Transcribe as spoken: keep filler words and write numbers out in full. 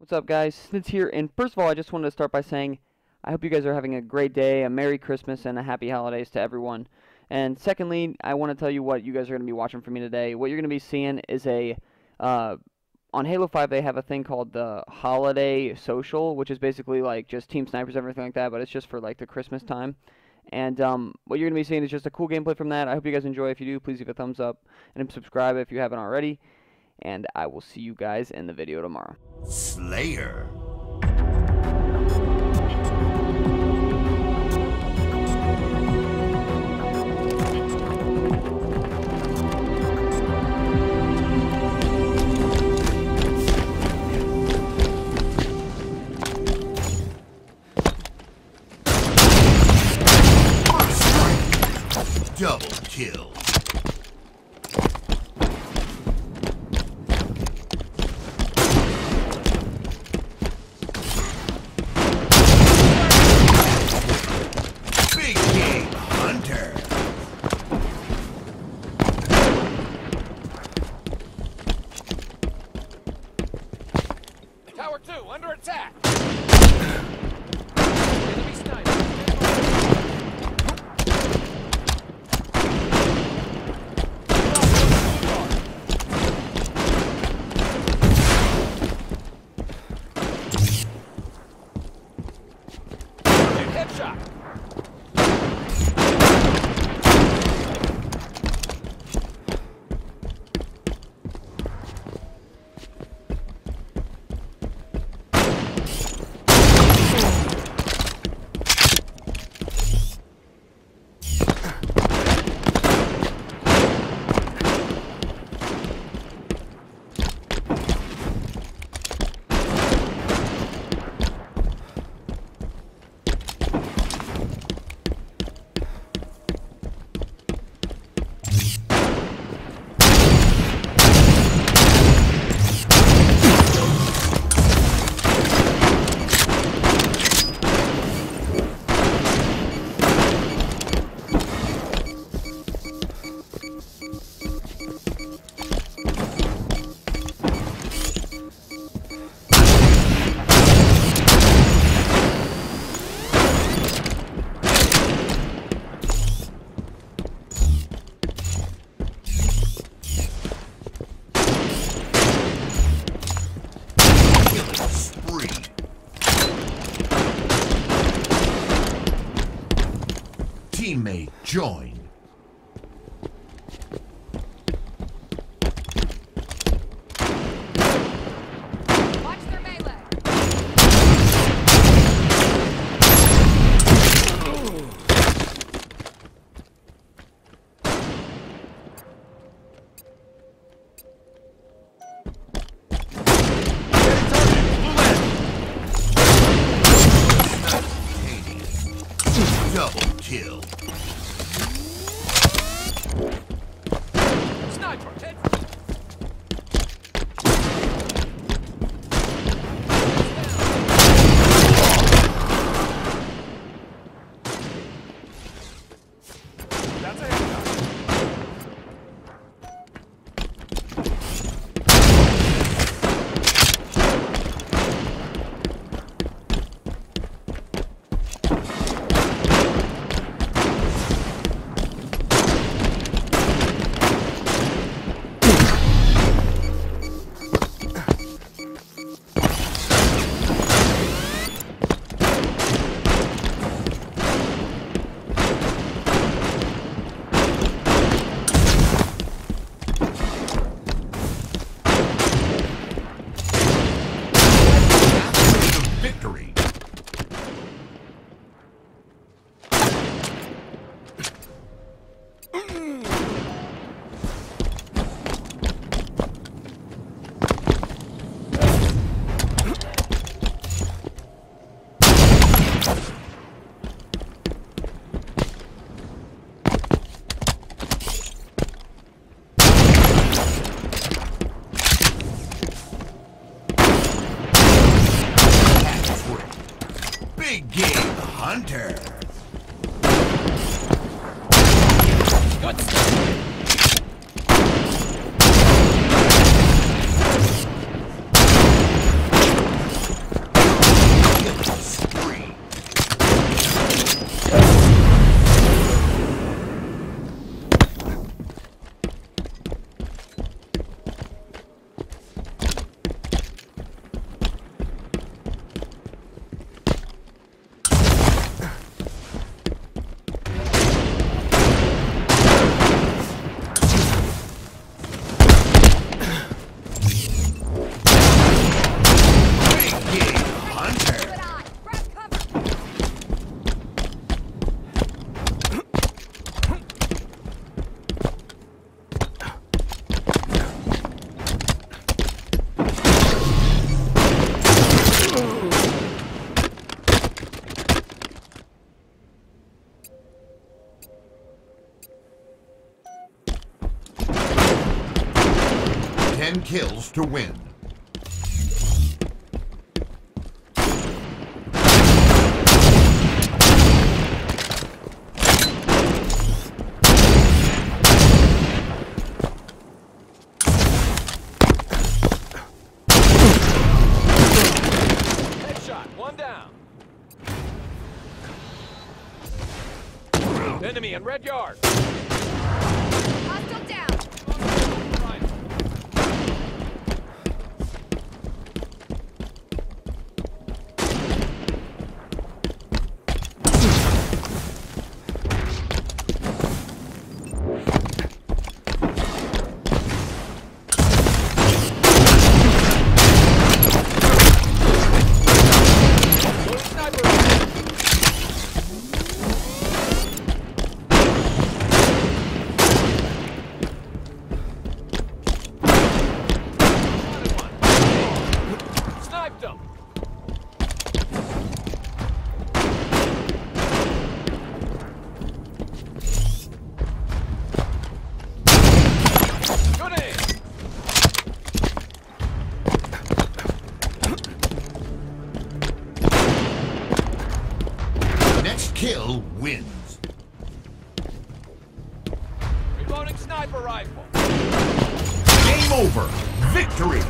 What's up, guys? Snitz here, and first of all, I just wanted to start by saying I hope you guys are having a great day, a Merry Christmas, and a Happy Holidays to everyone. And secondly, I want to tell you what you guys are going to be watching from me today. What you're going to be seeing is a, uh, on Halo five, they have a thing called the Holiday Social, which is basically like just team snipers and everything like that, but it's just for like the Christmas time. And um, what you're going to be seeing is just a cool gameplay from that. I hope you guys enjoy. If you do, please give a thumbs up and subscribe if you haven't already. And I will see you guys in the video tomorrow. Slayer. Double kill. Under attack! Enemy sniper! Headshot! Teammate join. Watch their melee. Oh. Double kill. Sniper, head. That's a Hunter. Good stuff. ten kills to win. Enemy in red yard. Hostile down. Kill wins. Reloading sniper rifle. Game over. Victory.